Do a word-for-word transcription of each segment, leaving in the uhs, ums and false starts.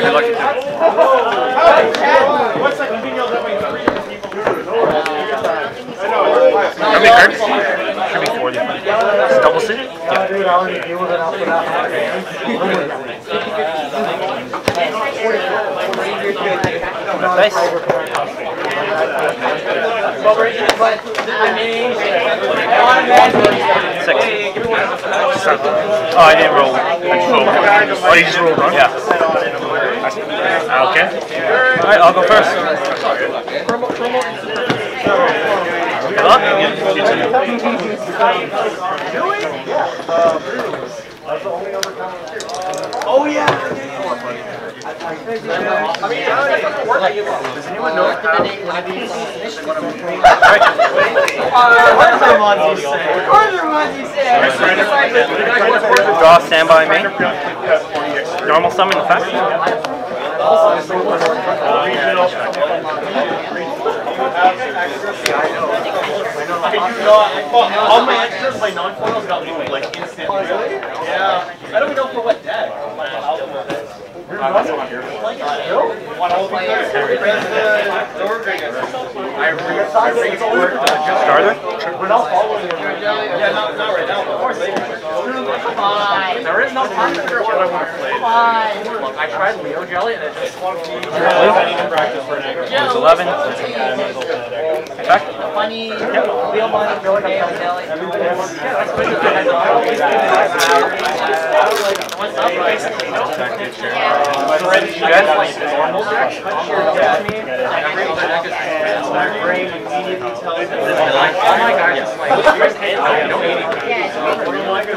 right, good luck. How many cards? Should be forty. Double seated? Nice. Six. Oh, I didn't roll. I just rolled. Oh, you just rolled wrong? Yeah. Okay. Alright, I'll go first. Good luck. Oh, yeah. Does anyone know how to do draw, stand by me. Normal summon effect. All my extras, my non-foils got me like instantly. Yeah. I don't know for what deck. Starter? We're not following it. Yeah, not right now. Uh, there is no time for what I want to play. I tried Leo Jelly and it just swung to you. I need to practice for an extra. It's eleven. Back. Funny. Leo Money, Leo Jelly. What's up, guys? Oh my gosh.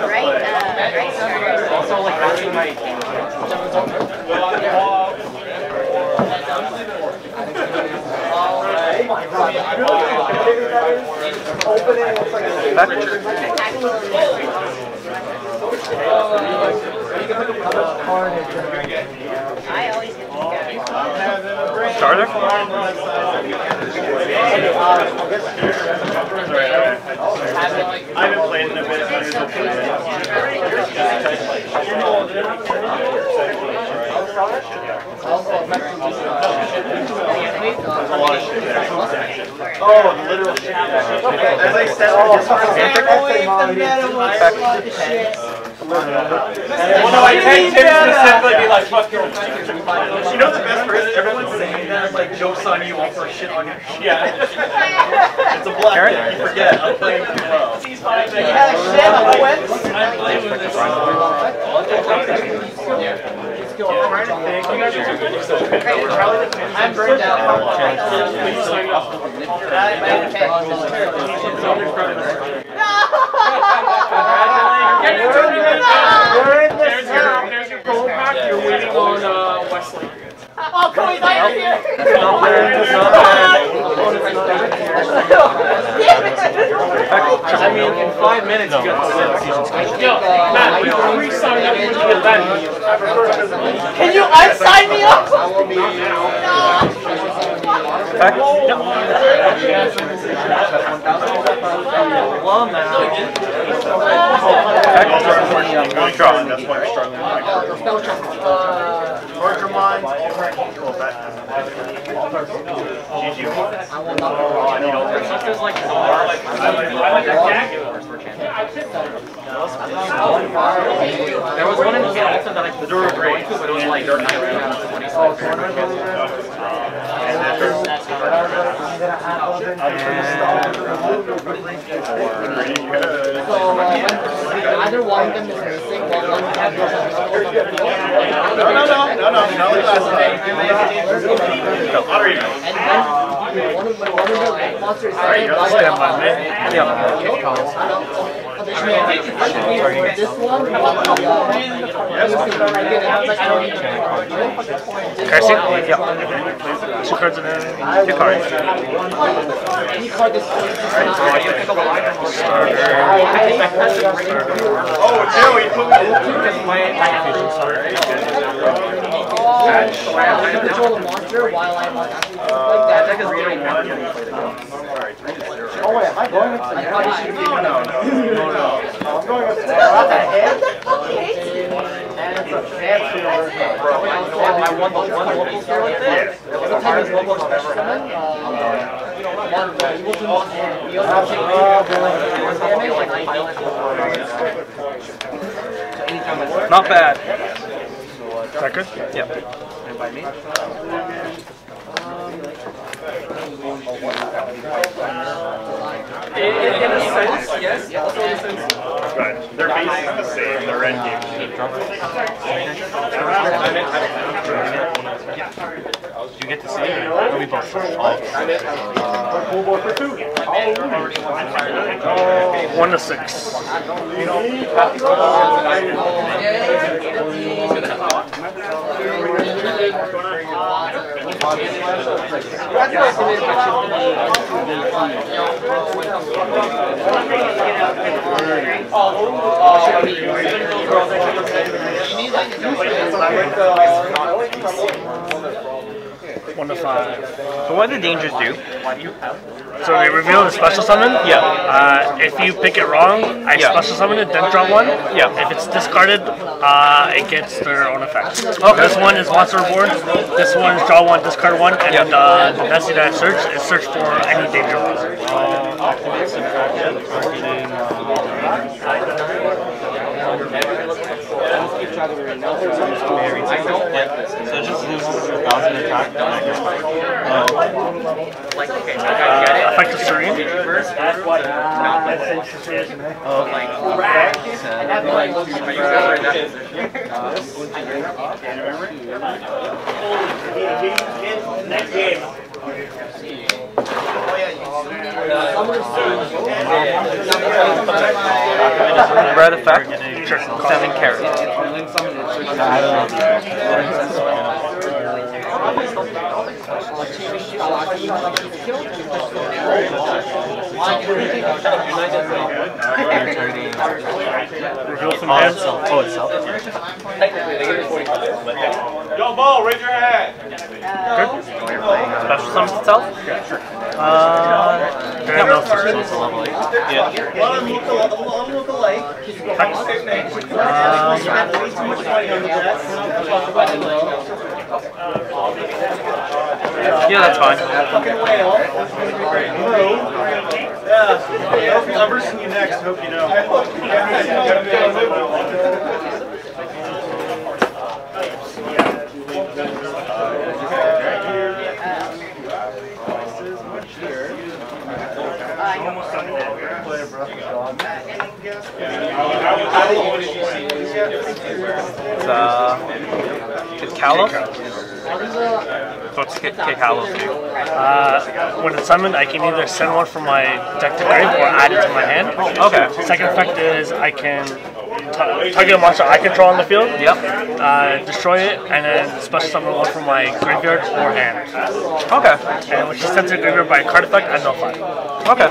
Right? Uh, also, like, having my... I always get the starter? I haven't played in a bit. Oh, literally. As I said, oh, I take Tim specifically be like, fuck your life. You know the best part is everyone's saying that, like, joke's on you, I'll throw shit on your shit. Yeah. It's a bluff. You forget. I'm playing too well. I'm playing with this. I'm burned out. Oh, Cody's not here! I mean, in five minutes, you got to Yo, Matt, you re-signed up with the event. Can you unsign me up? No! I there was one in the Hamilton that I could do a break, but it was like dirt night right now. Either one of them is missing, one of them has no, no, no, no, no, no, no, no. Two cards in there. Two cards. Oh, Joey, put me. Oh, wow. I can control the monster while I'm like, actually uh, like that. That is really wonderful. Oh, wait, am I going up to the head? No, no, no. I'm going up to the head. What the fuck? I won the one local store with this. Sometimes local stores come in. We also take damage. Not bad. Is that good? Yeah. By me? In, in a sense, yes. Also in a sense. But their base is the same, their end game. Do you get to see it? Or we both? Oh, one to six. One to five. So what do the dangers do? So they reveal the special summon? Yeah. Uh, if you pick it wrong, I yeah. special summon it, then draw one. Yeah. If it's discarded, uh, it gets their own effect. Okay. This one is monster reborn. This one is draw one, discard one, and yeah. uh, the density that I search is search for any danger monster. I don't like this. So it just loses a thousand attack. Like, okay, I get it. Effective Serene? Red effect? Sure. Seven carats. I don't know. Reveal some hands. Oh, itself. Technically, they get forty-five. Yo, Bo, raise your hand. Good. Special summons itself? Yeah, sure. Uh, yeah, no, it's a level eight. Yeah. Yeah, that's fine. I'm bursting you next, hope you know. It's, uh, it's Kalos? So it's Kalos too. Uh, when it's summoned, I can either send one from my deck to grave or add it to my hand. Okay. Second effect is I can target a monster I control on the field. Yep. Uh, destroy it, and then special summon one from my graveyard or hand. Okay. And which is sent to the graveyard by a card effect and no fly. Okay.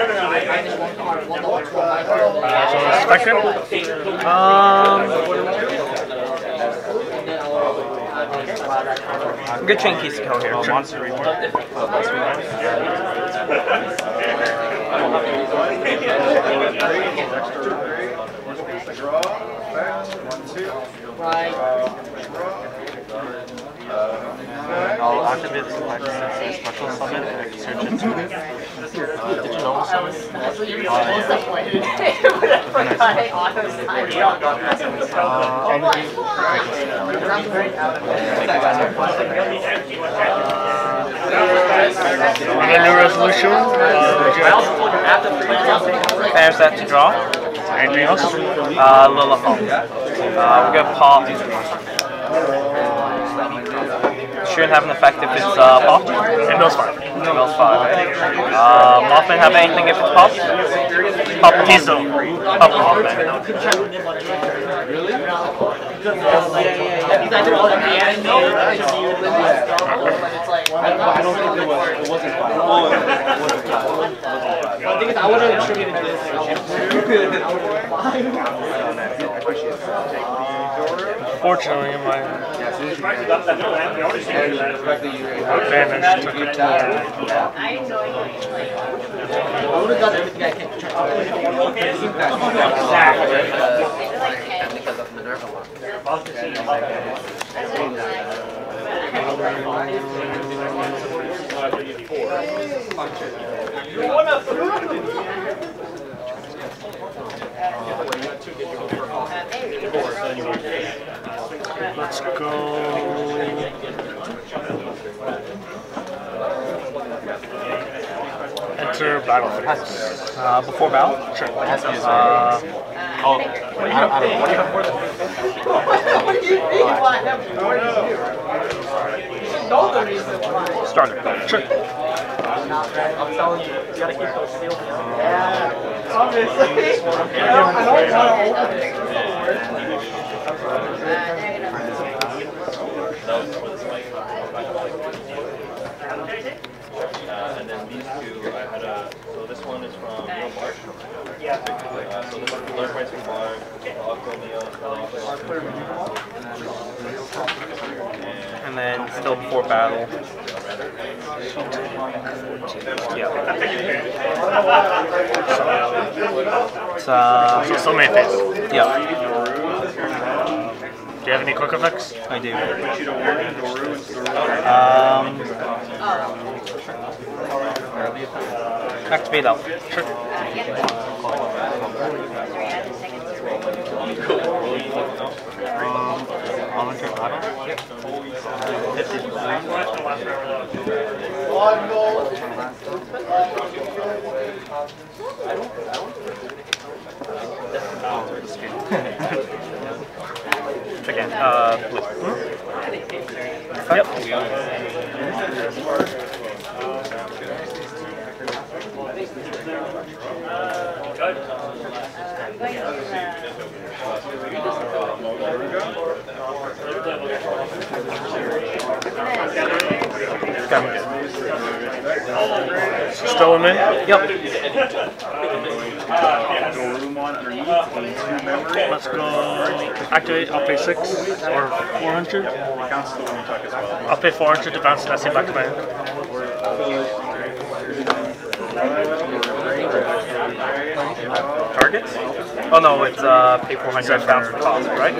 Uh, so second, um, good chain keys to go here. Monster report. I'll activate the special summon and search it. Did you know summon? That's what you were supposed to play. And a new resolution. I also told you after the play. There's that to draw. Anything else? Uh, Lilithon. Uh, we're going to pop. Shouldn't have an effect if it's uh, popped. And Mills five. Mills five. Uh, Mothman have anything if it's popped? Pop Tiso. Pop Mothman. Really? I don't think it was. It wasn't I think I would have attributed this to Jim. Unfortunately, my... I Let's go. Enter battlefield. Uh, before battle? Sure. Uh, oh, I don't know. What do you have for that? What do you mean? Why? You should know the reason why. Starter. Sure. I'm telling you, you gotta keep those sealed. Yeah, obviously. I don't want to open it. And then these two, I had a, so this one is from Neil Bark. Yeah. Uh, so this one, learn points from Bark, Octo Neil, and then still before battle. Yeah. It's, uh, so, so many things. Yeah. Do you have any quick effects? I do. Um, activate out. Sure. Um, battle? Again, uh, blue. Hmm? Yep. Okay. Still in there? Yep. Let's go activate, I'll pay six or four hundred. I'll pay four hundred to bounce that same back to my hand. Targets? Oh no, it's uh, pay four hundred bounce for cost, right?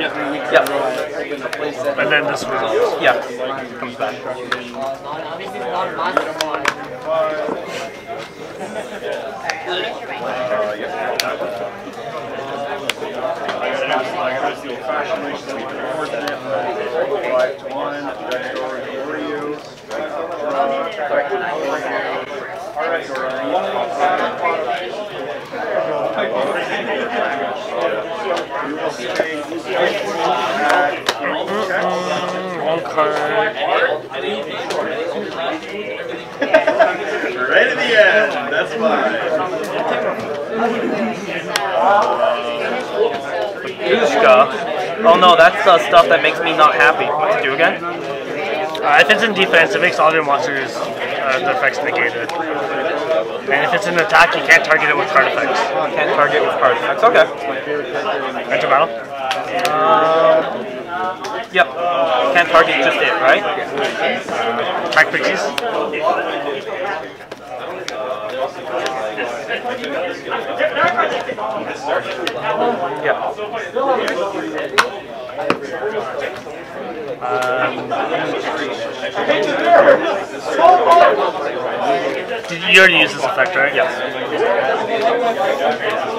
Yep. Yep. And then this one, yeah, comes back. Mm-hmm. One card. Right at the end. That's fine. Bakushka. Oh no, that's uh, stuff that makes me not happy. What to do again? Uh, if it's in defense, it makes all your monsters' uh, the effects negated. And if it's an attack, you can't target it with card effects. Oh, can't target with card effects. Okay. Enter battle. Um, Yep. Can't target just it, right? Track pixies. Yeah. Um, you already use this effect, right? Yes.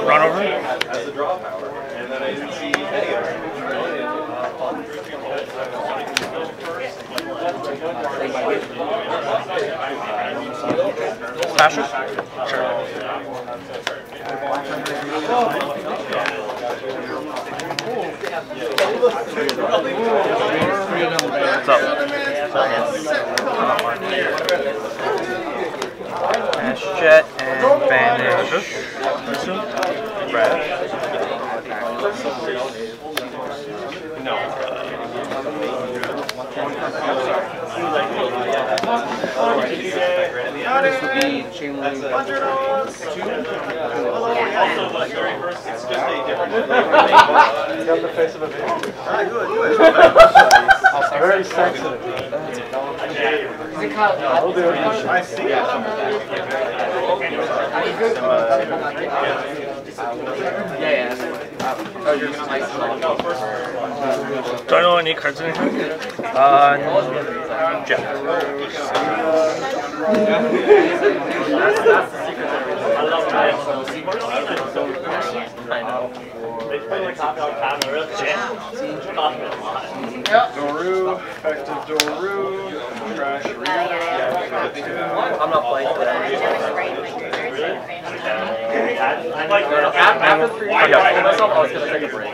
Run over. Fashion? Sure. What's up? Ash Jet and Vanish. Brad. No. Very sensitive. I see. Do I know any cards in here? Uh, no. Jack. Doru, effective Doru, trash Rita. I'm not playing that. I like after three I was going to take a break.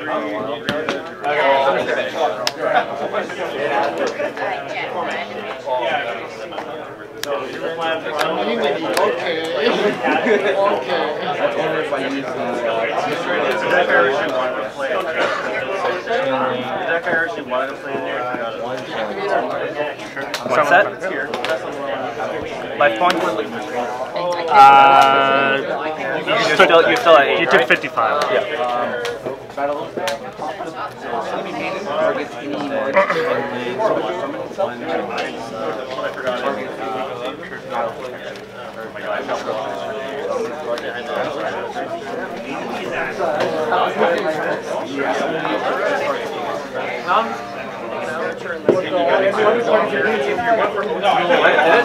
What's that? My point was Uh, you, you, took, you, still eight, you took right? fifty-five. Yeah. Um,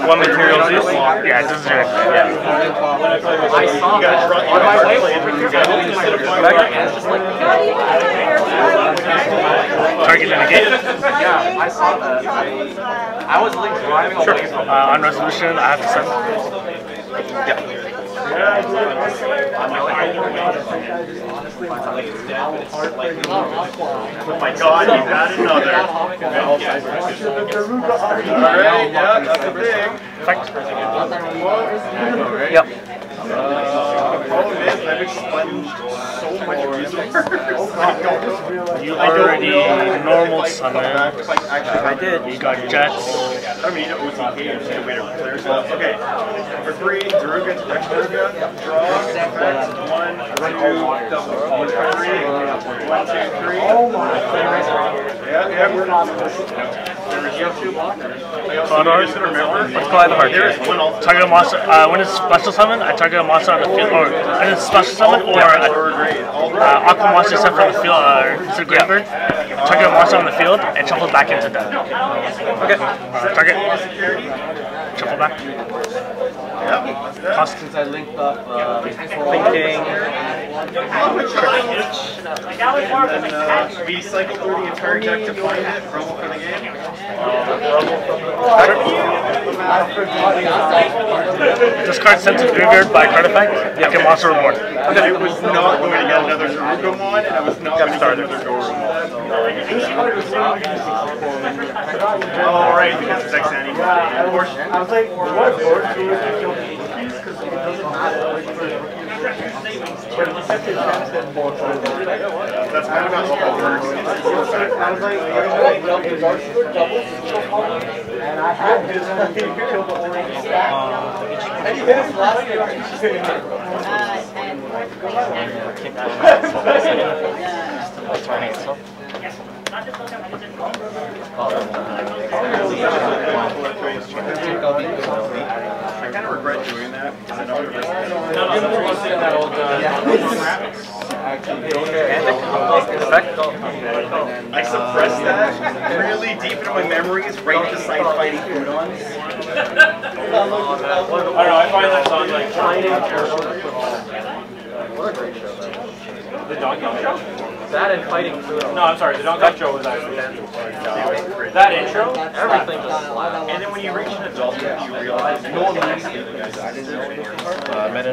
One material is? Yeah, it doesn't do it. I saw that on my way over. Target in the game? Yeah, I saw that. I was like driving away from it. On resolution, I have to send it. Yeah. Oh my god, you've got another. Alright, yeah, that's a big. Yep. Uh, the problem is I've expunged so much resources. You already normal summoned. I did. You got Jets. I mean, you O T K. You just need a way to clear yourself. Okay. For three, Daruga to Daruga. Draw. One, two, double. One, two, three. One, two, three. Yeah, yeah, we're not. Condor. Let's go out the heart. Target a monster. Uh, when it's special summon, I target a monster on the field, or when it's special summon, or a, uh, aqua monster sent from the field, or it's a great bird. I target a monster on the field and shuffle back into that. Okay. Uh, target. Shuffle back. Cost. Since I linked up, uh, thinking. Recycle through the entire deck to find it. Rumble for the game. Uh, Discard sent to graveyard by card effect. Yeah, okay. Monster reward. Okay. I was not going to get another Darugomon, and I was not going to get another Doromon. Alright, because it's Xanny. I was like, what? Because it doesn't matter. That's kind of how it works. I was like, and I had this last I kind of regret doing that because I know that old uh, I suppressed that really deep into my memories right beside fighting Udons. I don't know, I find that song like China. What a great show, though. The Donkey Show? That and fighting Pluto. No, I'm sorry, the Donkey Show was actually no. That intro? Everything was flat. And then when you reach an adulthood, you realize no one likes the other guys. Uh, Meta.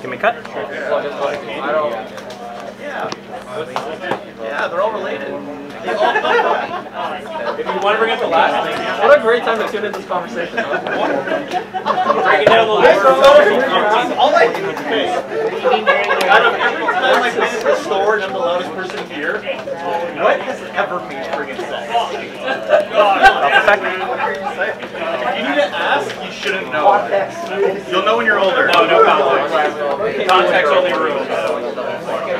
Can we cut? I don't. Yeah. Yeah, they're all related. If you want to bring up the last thing. What a great time to tune into this conversation. Breaking down the list. All I do is face. Out of every time I play the store and I'm the loudest person here, what has ever featuring itself? If you need to ask, you shouldn't know. You'll know when you're older. No, no context. Context only rules. I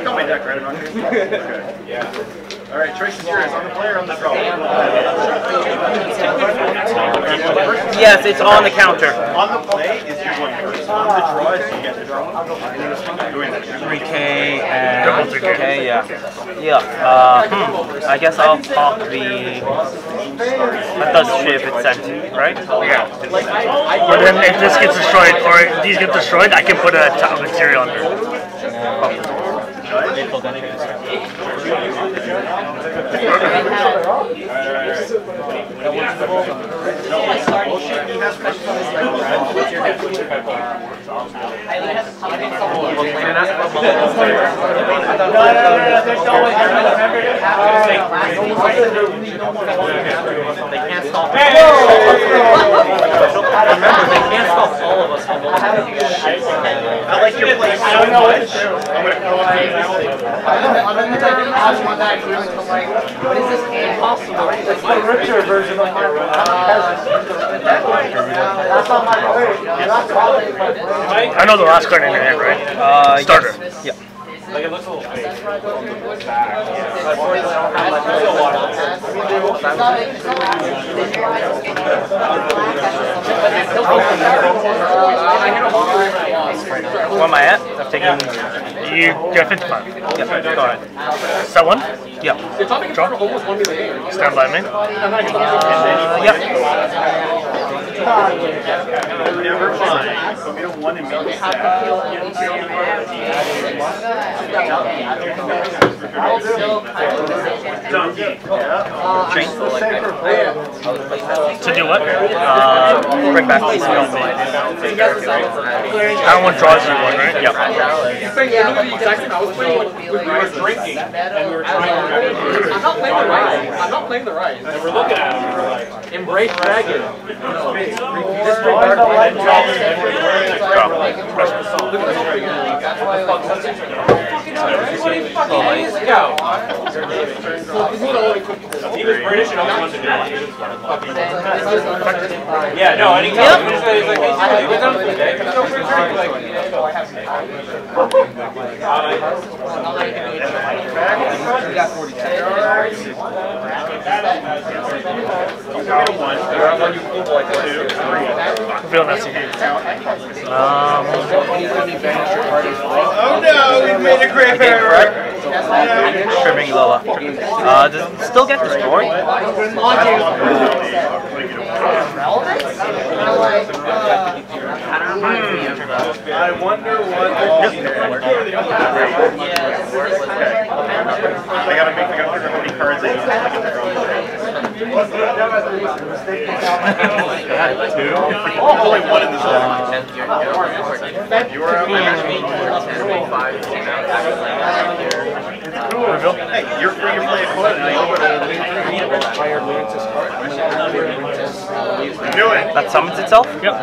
got my deck right around here. Okay. Yeah. Alright, choice is yours. On the player, on the draw. Yes, it's on the counter. On the play is your one person. on the draw if you get the draw. three K and okay, yeah. Yeah, uh, I guess I'll pop the third ship at seventeen, right? Yeah. But then if this gets destroyed, or if these get destroyed, I can put a top material under. They can't stop. Remember, they can't stop all of us. I like your place so much. I'm going to go ahead. What is this? Impossible. It's the richer version of my room. That's on my room. I know the last card in your hand, right? Uh, Starter. Yeah. Like it looks a little big. Where am I at? I've taken... You got fifty-five. Yeah, go ahead. Is that one? Yeah. Draw. Stand by me. Uh, yeah. Never mind. Go get a one and make it sad. To do what? Uh, bring back the I don't want to draw as one, right? Yep. We were drinking and we were trying to. I'm not playing the right. I'm not playing the right. And we're looking at it. Embrace Dragon. This he was British and I wanted to do it. Yeah, no, and he tells me. Two, three. I'm feeling that scene. Um, oh no, we've made a grave error. No. Trimming Lola. Uh, does it still get destroyed? Mm. I wonder what I gotta make the other how many cards I two? Only one in this one. You were out there. Hey, you're free to play a coin. Do it. That summons itself? Yep.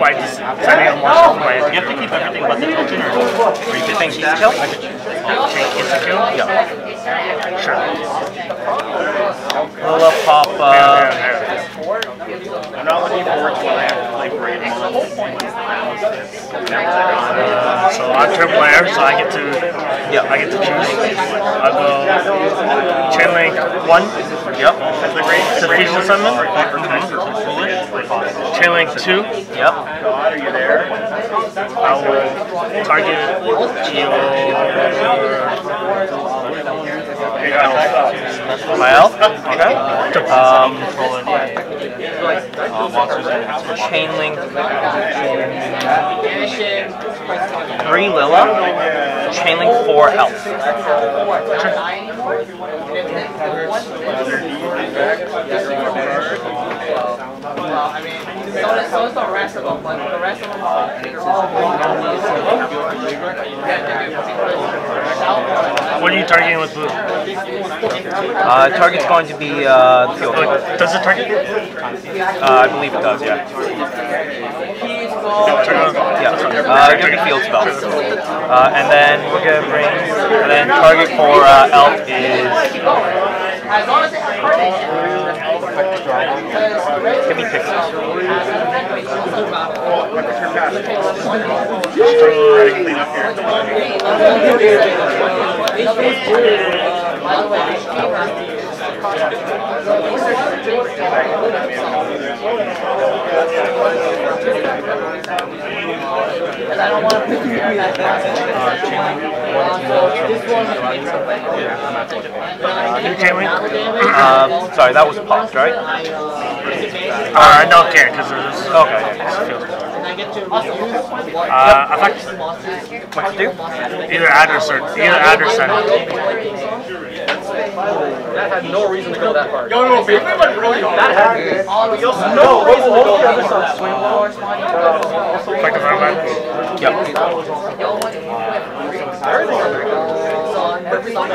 By just sending it on one way. You have to keep everything but the token or you could think he's killed? Yeah. Sure. Lola pop up. I'm not looking forward to when I have to play Braid. Uh, so I turn player, so I get to yeah, I get to choose. I will chain link one. Yep. That's the Fusion Summon. Mm-hmm. Chain link two. Yep. Are you there? I will target Geo. My elf. Okay. Um, chain link three Lilla, chain link four elf. What are you targeting with blue? Uh, target's going to be uh, the like, does it target? Uh, I believe it does, yeah. Yeah, uh, give it a field spell. Uh, and then we're going to bring, and then target for uh, elf is... Give me pixels. I don't want to put you in that class. Sorry, that was popped, right? Uh, not here, because there's... Okay. Uh, I think... What, do? Either Anderson. Either Anderson. That had no reason to go that far. No, no, we went really hard. That had no reason to go that far. Click the front button. Yep. Everything is like,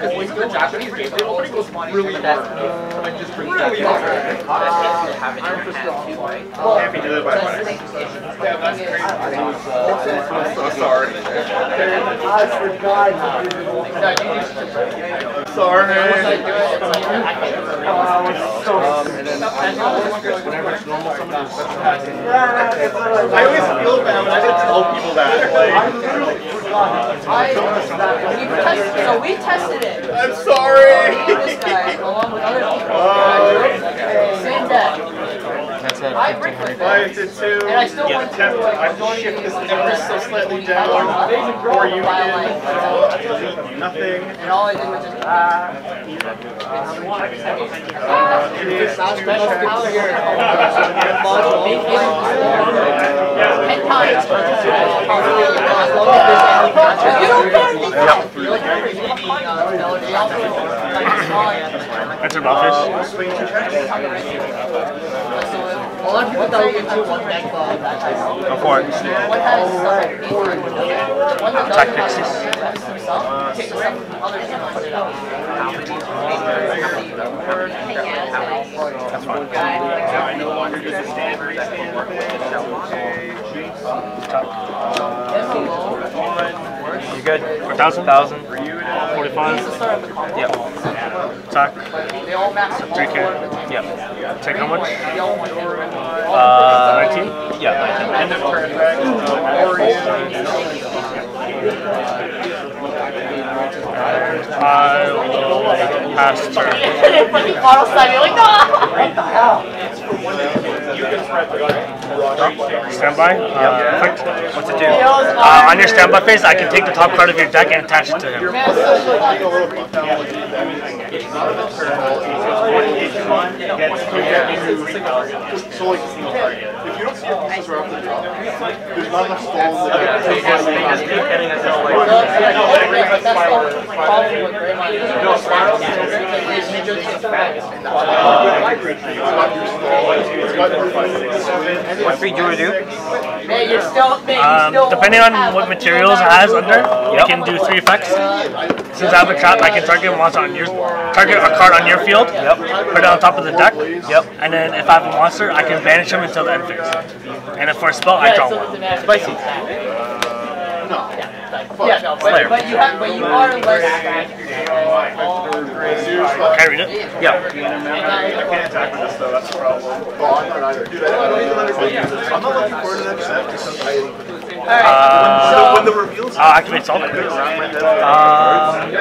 because we the Japanese game, they open goes really hard. I just really hard. Can't be delivered by money. Yeah, that's crazy. I'm so sorry. I forgot. Sorry. I always feel bad when I just tell people that. Like, so we tested it. I'm sorry. Same bet. I break it. Five to two. And I still yeah, want to do like, I going shift this ever so slightly down. Or you did nothing. And all I did was just. Uh, you want to have a special power here. Ten times. You don't care if you like that's about this. A lot of people thought we could do one deck bomb. Go for it. One has one that doesn't have to do something. That's fine. I no longer use a standard. You good? one thousand? one thousand? forty-five? Yep. Attack. three K. Yep. Take how much? Uh, nineteen? Yeah, nineteen. End of turn. Uh, pass turn. What the hell? Standby? Uh, click. What's it do? Uh, on your standby phase, I can take the top card of your deck and attach it to him. So like, if you don't see the pieces right off the top, there's not enough stalls there. They just keep getting us out like... No, spirals. What free do we do? Um, depending on what materials it has under, I can do three effects. Since I have a trap, I can target a monster on your... Target a card on your field, yep. Put it on top of the deck, yep. And then if I have a monster, I can banish him until the end phase. And if for a spell, I draw one. Spicy. Uh, no. Yeah, no, but, but you have, but you are less. Can I read it? Yeah. I can't attack with this though. That's the problem. I'm not looking forward to that because I. Uh, so when the reveals I'll activate Solid. Uh, you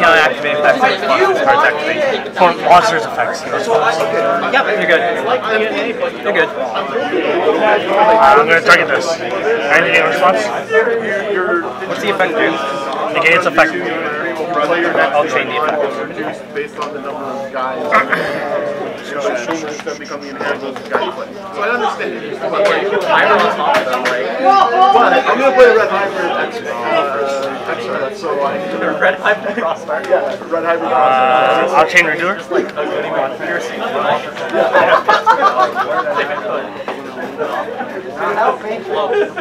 can't activate effects activate. For monsters effects. Yep, you're good. You're good. I'm going to target this. Anything in response? What's the effect do? Negate its effect. I'll chain the effect. Based on the number of guys. So I understand it. I'm going to play Red Hybrid. Uh, so I Red Hybrid Crossfire. Yeah, Red Hybrid Crossfire. I'll chain Redoer.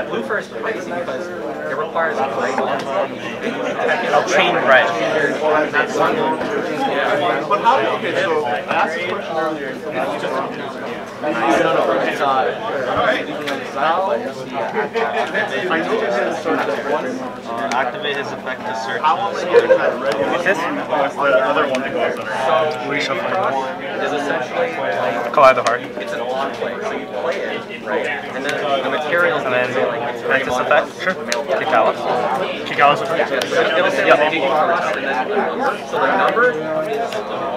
Blue first crazy because it requires a play. I'll chain red. But how do you get I don't know. Activate his effect to search. What's this? The other one that goes under. Reshuffle. Collide the heart. It's an old on play, so you play it, right? And then the materials and then practice effect. Sure. Kick Alice. Kick Alice. It'll say like D D first and then the number. So the number is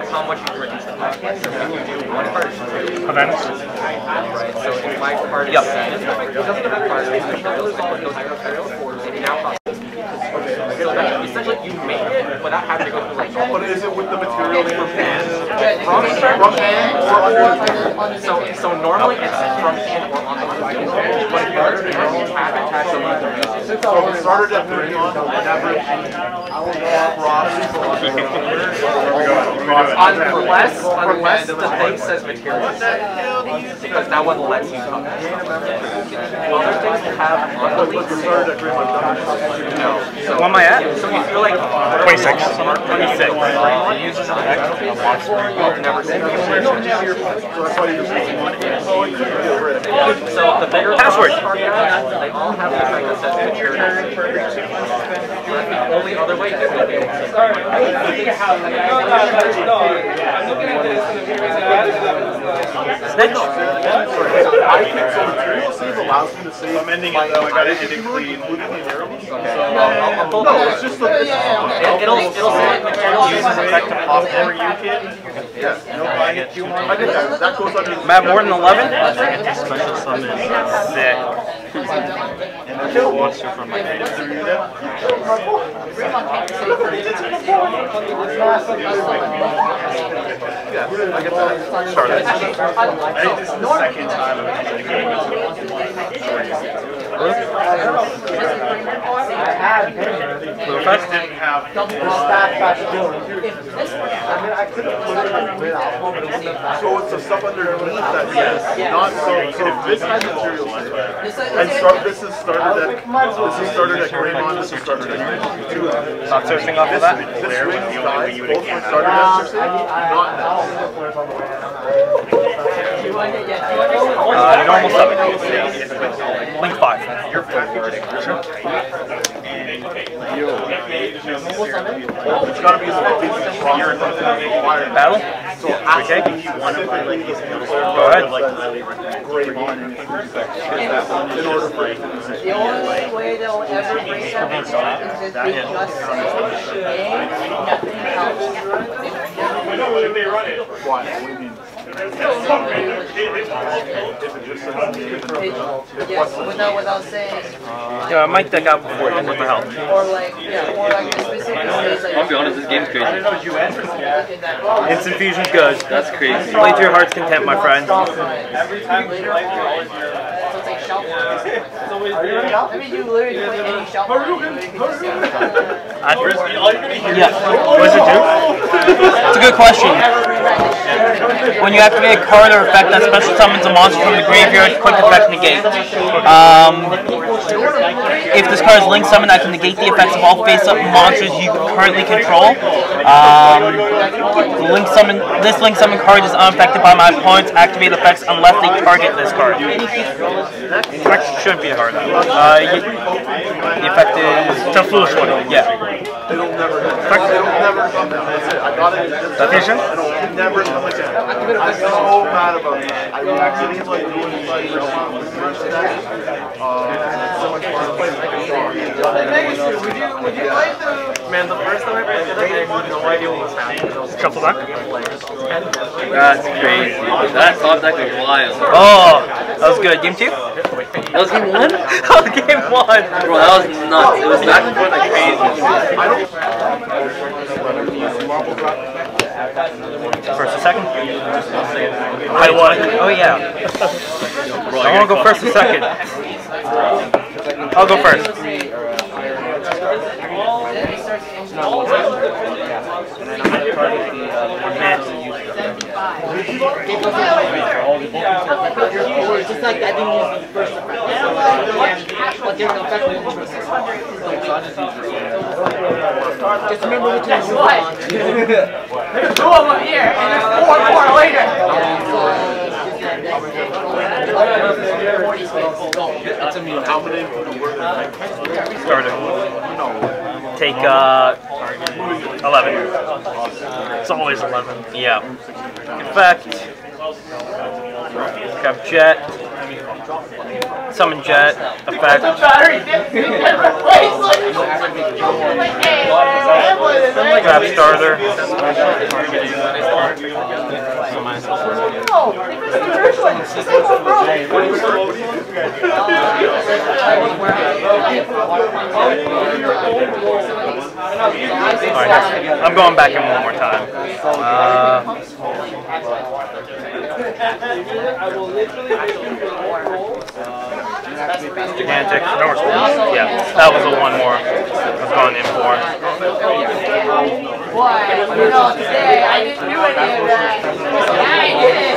how much you've written to that. So if you do one part, two. Events. Right. So if my part is just the part, those materials for it now possible. Essentially, you made it without having to go through like. But is it with the material from hand? From hand or under the So, so normally it's from hand or on the material. But if you have attached to the material, it started at thirty on average. Unless, unless the thing says material, because that one lets you come. Other things have unreleased sales. No. So what am I at? So you feel like twenty-six. twenty-six. You use I've never seen it. So the bigger password. They all have the effect that says material. The only other way is to be able to. I'm looking at this. Snitch. I think so. Material save allows me to save. I'm ending it though. I got it in clean. No, it's just the. It'll it'll say material uses effect to pop every you can. Yes. No, I get you. That goes under. Matt Morton eleven. Special summon sick. I kill monster from my name. Yeah, I get that. Sorry, I think this is the second time I've been game. The first didn't have double stack. So it's the stuff underneath that says not so. So if this has material, and start, this is started. That, this is started at Greymon, this is started at Greymon. Not searching off of that? This ring is dies, both from started at Cersei, not now. Uh, normal seven. Link five. Your package. It's gotta be as well as the battle? So okay. Go ahead. The only way they'll ever bring something back is if they just say the game, nothing else. We know if they run it. Why? Yes, without, without saying. Yeah, I might deck out before you, what the hell? Or like, yeah, or like the specific states, like, I'll be honest, this game's crazy. I don't know, you answered that. Instant fusion's good. That's crazy. Play to your heart's content, my friend. Every time you play I mean, you literally play any shop. Yeah. What does it do? That's a good question. When you activate a card or effect that special summons a monster from the graveyard, quick effect negate. Um, if this card is link summoned, I can negate the effects of all face-up monsters you currently control. Um, link summon, this link summon card is unaffected by my opponent's activate effects unless they target this card. The effect shouldn't be a hard one. Uh, you, the effect is... It's a foolish one. Yeah. It'll never come down. That's it. I got it. It'll never come down. I'm so mad about that. I actually like doing it like real time. Man, the first time I played the game, I had no idea what was happening. Shuffle back? That's crazy. That soft deck was wild. Oh, that was good. Game two? That was game one? Oh, game one. Bro, that was nuts. It was back and forth like crazy. First or second? I won. Oh yeah. I want to go first or second. I'll go first. Just like I didn't use first effect. Just remember which is what. Two of them here, and there's four more later. Starting. Take uh, eleven. It's always eleven. Yeah. In fact. Grab jet. Summon jet. Effect. Grab starter. Alright, I'm going back in one more time. Uh, gigantic, no response. Yeah, that was the one more. I was going in for. Boy, you know, today I didn't do any of that. Yeah, I did.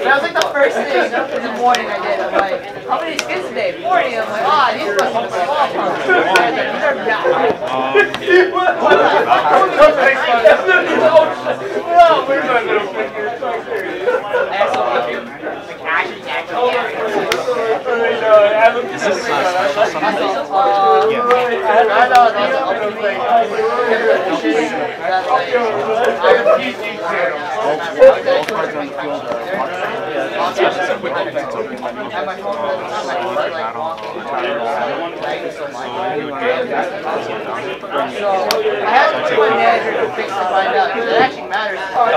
That was like the first thing in the morning I did. I'm like, how many skins today? forty. I'm like, ah, oh, these must be small problems. They're not. Is this a special something? I know, that's an open thing. I have P G I have to do a manager to fix to find out if it actually matters. Whether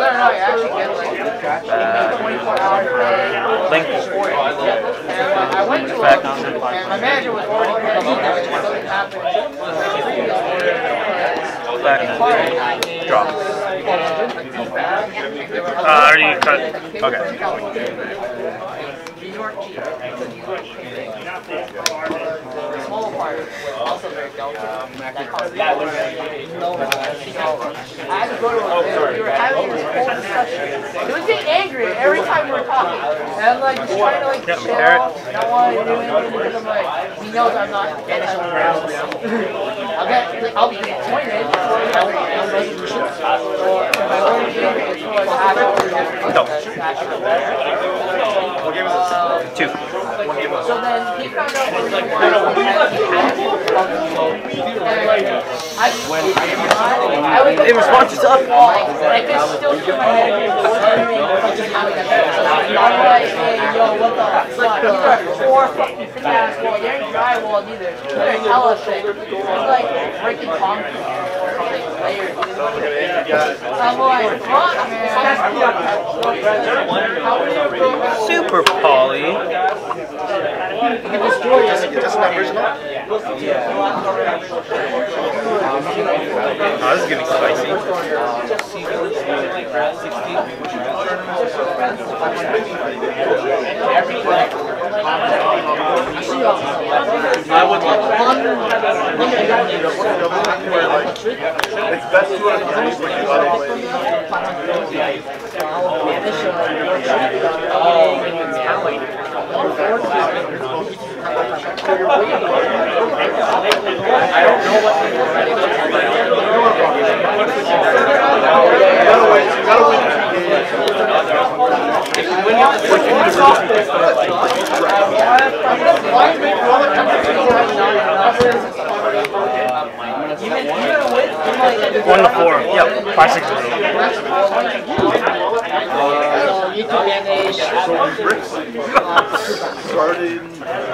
or not you actually get like twenty-four hours a day. Link. I went to it, and my manager was already going to do that, but something happened. Drop. Uh, already cut. Okay. We were having this whole discussion. He was getting angry every time we were talking. And I'm like, just trying to like chill. I don't want to do anything because I'm like, he knows I'm not getting somewhere else. I'll get, I'll be disappointed. No. Two. So then he found out. It was watching up. I just still do my head. I'm like, hey, yo, what the fuck? These are four fucking thick ass walls. They ain't drywall either. They're hella thick. It's like breaking concrete. Layers. I'm like, fuck, man. Super poly. It doesn't have original? Oh, this is getting spicy. I would like It's best to have used when you got away. I don't know what they were ready to do. You gotta win two games. One to four. Yep. Five, six.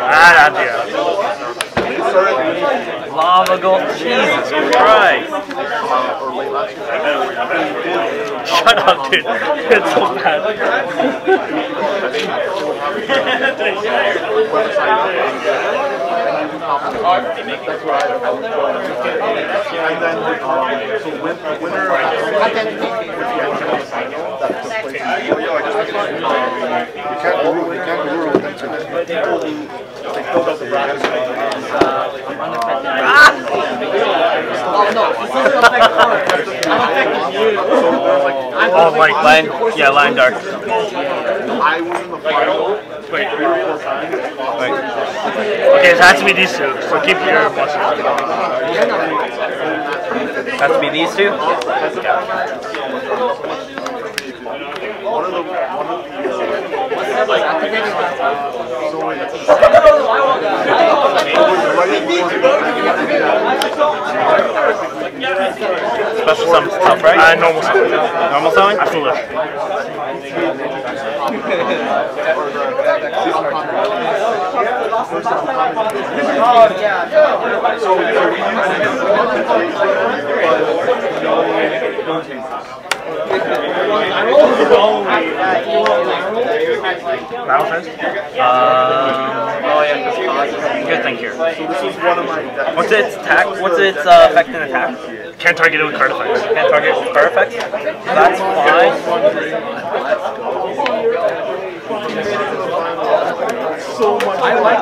Ah, lava gold. Jesus Christ. Shut up, dude. It's so bad. Oh, like line, yeah, line dark. I win. Wait, okay, so it has to be these two. So keep your pluses. It has to be these two. Yeah. Special summon stuff, right? Uh, normal summon. Normal summon? Absolutely. Uh, oh yeah, good thing here. What's its attack? What's its uh, effect and attack? Can't target it with card effects. Can't target it with card effects? That's fine.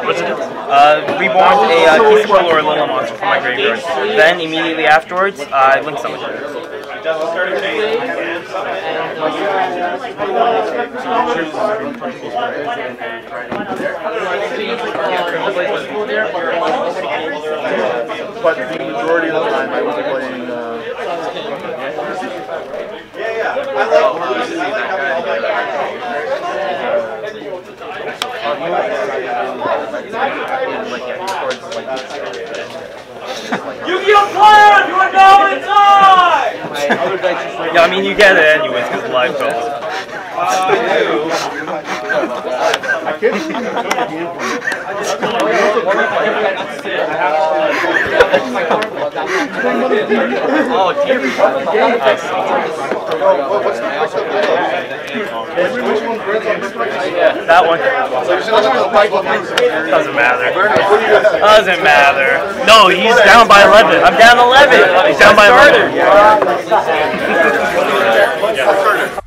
What's it do? Uh, reborn a uh, Key Scroll or a Little Monster from my graveyard. Then, immediately afterwards, uh, I link summon. But the majority of the time I was playing Yu-Gi-Oh player, you are now in time! Yeah, I mean you get it anyways because live goes. I Oh, dear. Yeah, that one. Doesn't matter. Doesn't matter. No, he's down by eleven. I'm down eleven. He's down by eleven.